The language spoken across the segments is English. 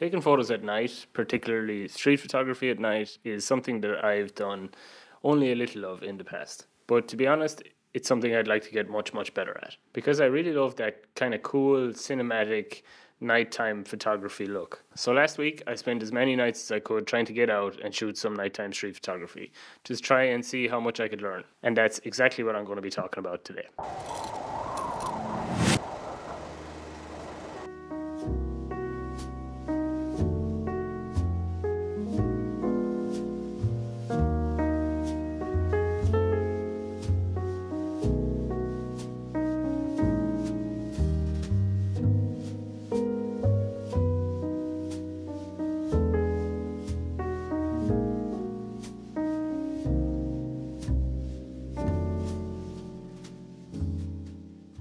Taking photos at night, particularly street photography at night, is something that I've done only a little of in the past. But to be honest, it's something I'd like to get much, much better at, because I really love that kind of cool, cinematic, nighttime photography look. So last week, I spent as many nights as I could trying to get out and shoot some nighttime street photography, just try and see how much I could learn. And that's exactly what I'm going to be talking about today.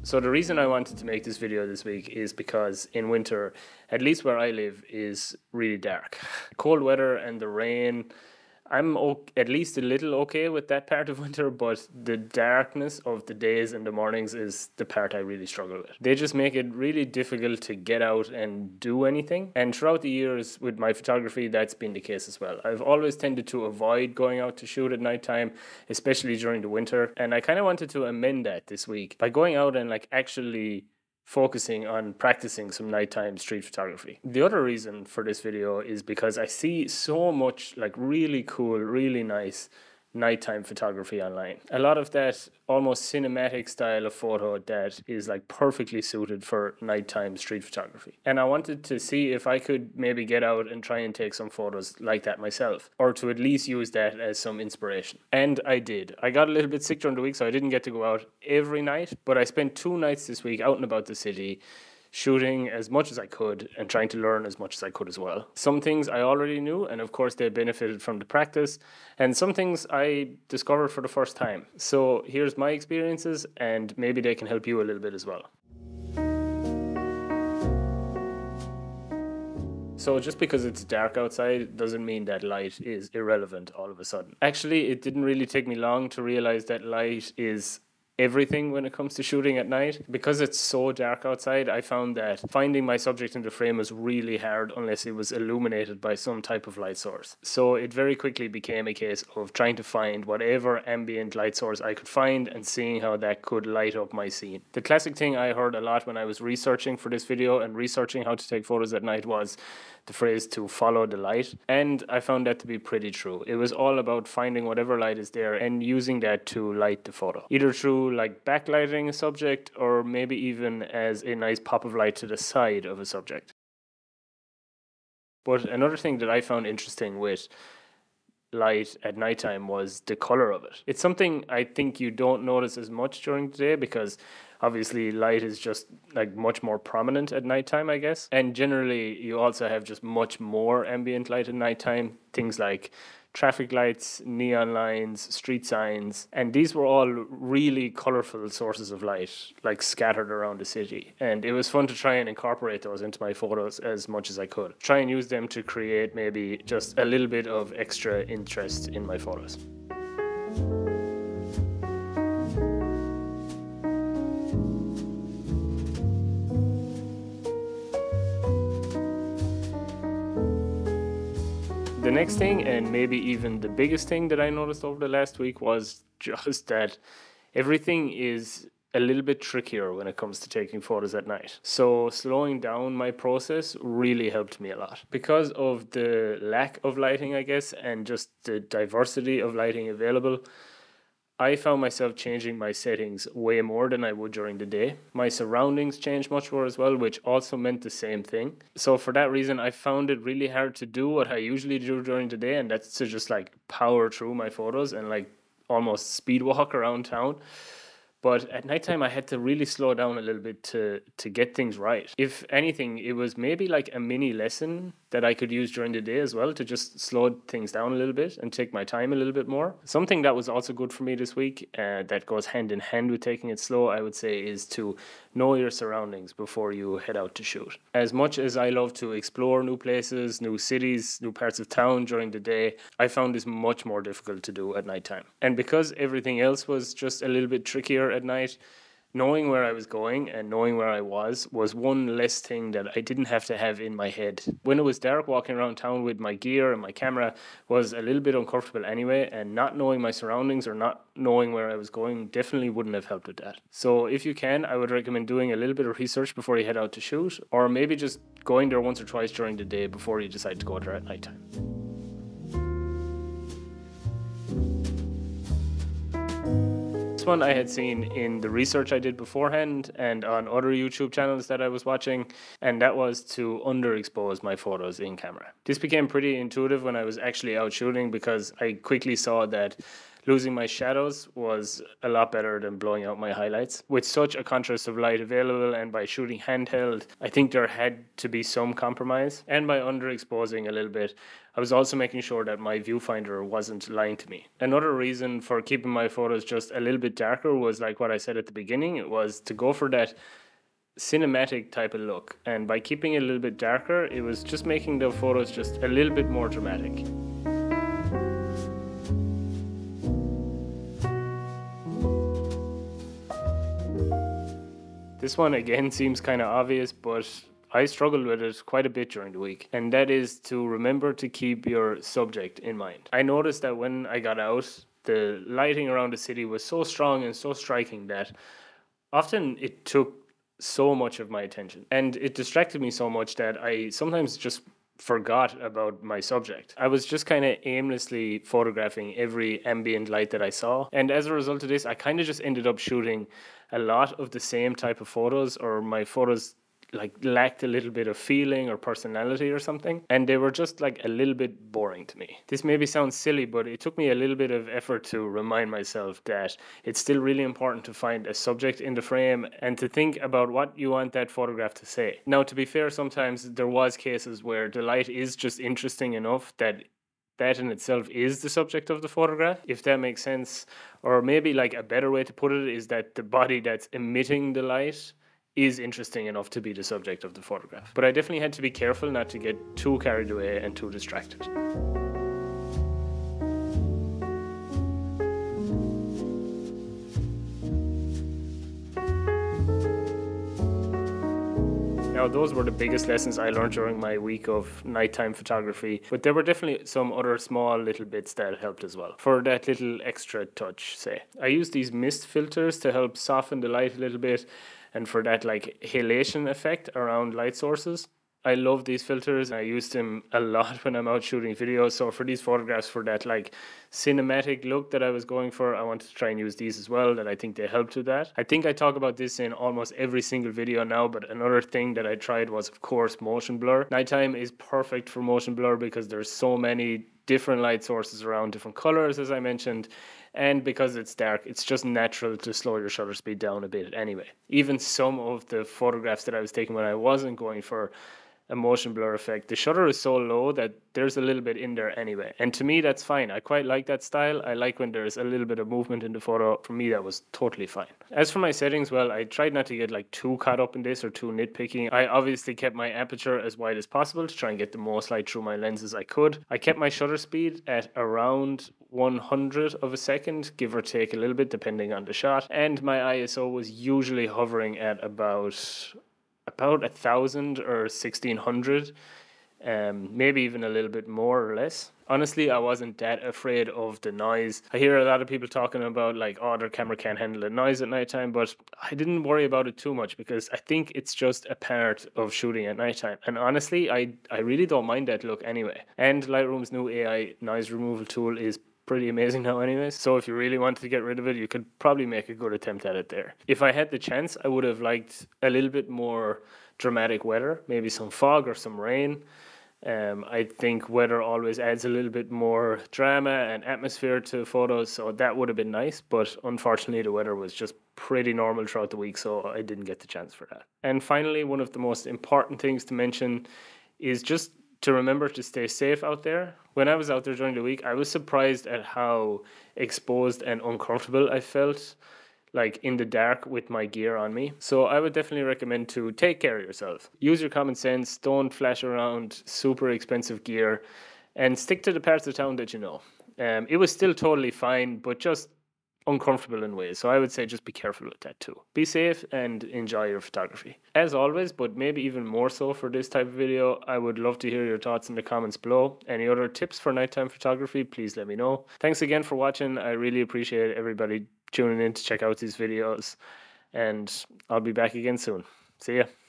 So the reason I wanted to make this video this week is because in winter, at least where I live, is really dark. Cold weather and the rain, I'm at least a little okay with that part of winter, but the darkness of the days and the mornings is the part I really struggle with. They just make it really difficult to get out and do anything. And throughout the years with my photography, that's been the case as well. I've always tended to avoid going out to shoot at nighttime, especially during the winter. And I kind of wanted to amend that this week by going out and actually focusing on practicing some nighttime street photography. The other reason for this video is because I see so much really cool, really nice nighttime photography online. A lot of that almost cinematic style of photo that is perfectly suited for nighttime street photography. And I wanted to see if I could maybe get out and try and take some photos like that myself, or to at least use that as some inspiration. And I did. I got a little bit sick during the week, so I didn't get to go out every night, but I spent 2 nights this week out and about the city, shooting as much as I could and trying to learn as much as I could as well. Some things I already knew, and of course they benefited from the practice, and some things I discovered for the first time. So here's my experiences, and maybe they can help you a little bit as well. So just because it's dark outside doesn't mean that light is irrelevant all of a sudden. Actually, it didn't really take me long to realize that light is everything when it comes to shooting at night. Because it's so dark outside, I found that finding my subject in the frame was really hard unless it was illuminated by some type of light source. So it very quickly became a case of trying to find whatever ambient light source I could find and seeing how that could light up my scene. The classic thing I heard a lot when I was researching for this video and researching how to take photos at night was the phrase to follow the light, and I found that to be pretty true. It was all about finding whatever light is there and using that to light the photo, either through backlighting a subject, or maybe even as a nice pop of light to the side of a subject. But another thing that I found interesting with light at nighttime was the color of it. It's something I think you don't notice as much during the day, because obviously light is just much more prominent at nighttime, I guess. And generally you also have just much more ambient light at nighttime, things like traffic lights, neon lines, street signs, and these were all really colorful sources of light, scattered around the city. And it was fun to try and incorporate those into my photos as much as I could. Try and use them to create maybe just a little bit of extra interest in my photos. The next thing, and maybe even the biggest thing that I noticed over the last week, was just that everything is a little bit trickier when it comes to taking photos at night. So slowing down my process really helped me a lot. Because of the lack of lighting, I guess, and just the diversity of lighting available, I found myself changing my settings way more than I would during the day. My surroundings changed much more as well, which also meant the same thing. So for that reason, I found it really hard to do what I usually do during the day, and that's to just power through my photos and almost speed walk around town. But at nighttime, I had to really slow down a little bit to get things right. If anything, it was maybe a mini lesson that I could use during the day as well, to just slow things down a little bit and take my time a little bit more. Something that was also good for me this week, that goes hand in hand with taking it slow, I would say, is to know your surroundings before you head out to shoot. As much as I love to explore new places, new cities, new parts of town during the day, I found this much more difficult to do at nighttime. And because everything else was just a little bit trickier at night, knowing where I was going and knowing where I was one less thing that I didn't have to have in my head. When it was dark, walking around town with my gear and my camera was a little bit uncomfortable anyway, and not knowing my surroundings or not knowing where I was going definitely wouldn't have helped with that. So if you can, I would recommend doing a little bit of research before you head out to shoot, or maybe just going there once or twice during the day before you decide to go there at nighttime. One I had seen in the research I did beforehand and on other YouTube channels that I was watching, and that was to underexpose my photos in camera. This became pretty intuitive when I was actually out shooting, because I quickly saw that losing my shadows was a lot better than blowing out my highlights. With such a contrast of light available and by shooting handheld, I think there had to be some compromise. And by underexposing a little bit, I was also making sure that my viewfinder wasn't lying to me. Another reason for keeping my photos just a little bit darker was, like what I said at the beginning, it was to go for that cinematic type of look. And by keeping it a little bit darker, it was just making the photos just a little bit more dramatic. This one again seems kind of obvious, but I struggled with it quite a bit during the week, and that is to remember to keep your subject in mind. I noticed that when I got out, the lighting around the city was so strong and so striking that often it took so much of my attention, and it distracted me so much that I sometimes just forgot about my subject. I was just kind of aimlessly photographing every ambient light that I saw, and as a result of this, I kind of just ended up shooting a lot of the same type of photos, or my photos like lacked a little bit of feeling or personality or something, and they were just like a little bit boring to me. This maybe sounds silly, but it took me a little bit of effort to remind myself that it's still really important to find a subject in the frame and to think about what you want that photograph to say. Now, to be fair, sometimes there was cases where the light is just interesting enough that that in itself is the subject of the photograph, if that makes sense. Or maybe like a better way to put it is that the body that's emitting the light is interesting enough to be the subject of the photograph. But I definitely had to be careful not to get too carried away and too distracted. Now, those were the biggest lessons I learned during my week of nighttime photography, but there were definitely some other small little bits that helped as well, for that little extra touch, say. I used these mist filters to help soften the light a little bit, and for that like halation effect around light sources. I love these filters, and I use them a lot when I'm out shooting videos. So for these photographs, for that like cinematic look that I was going for, I wanted to try and use these as well, and I think they helped with that. I think I talk about this in almost every single video now, but another thing that I tried was, of course, motion blur. Nighttime is perfect for motion blur because there's so many different light sources around, different colors, as I mentioned, and because it's dark, it's just natural to slow your shutter speed down a bit anyway. Even some of the photographs that I was taking when I wasn't going for a motion blur effect, the shutter is so low that there's a little bit in there anyway, and to me that's fine. I quite like that style. I like when there's a little bit of movement in the photo. For me, that was totally fine. As for my settings, well, I tried not to get like too caught up in this or too nitpicky. I obviously kept my aperture as wide as possible to try and get the most light through my lenses I could. I kept my shutter speed at around 1/100 of a second, give or take a little bit depending on the shot, and my ISO was usually hovering at about 1,000 or 1,600, maybe even a little bit more or less. Honestly, I wasn't that afraid of the noise. I hear a lot of people talking about like, oh, their camera can't handle the noise at nighttime, but I didn't worry about it too much because I think it's just a part of shooting at nighttime. And honestly, I really don't mind that look anyway. And Lightroom's new AI noise removal tool is pretty amazing now anyways, so if you really wanted to get rid of it, you could probably make a good attempt at it there. If I had the chance, I would have liked a little bit more dramatic weather, maybe some fog or some rain. I think weather always adds a little bit more drama and atmosphere to photos, so that would have been nice, but unfortunately the weather was just pretty normal throughout the week, so I didn't get the chance for that. And finally, one of the most important things to mention is just to remember to stay safe out there. When I was out there during the week, I was surprised at how exposed and uncomfortable I felt, like in the dark with my gear on me. So I would definitely recommend to take care of yourself. Use your common sense, don't flash around super expensive gear, and stick to the parts of town that you know. It was still totally fine, but just uncomfortable in ways. So I would say just be careful with that too. Be safe and enjoy your photography. As always, but maybe even more so for this type of video, I would love to hear your thoughts in the comments below. Any other tips for nighttime photography, please let me know. Thanks again for watching. I really appreciate everybody tuning in to check out these videos, and I'll be back again soon. See ya.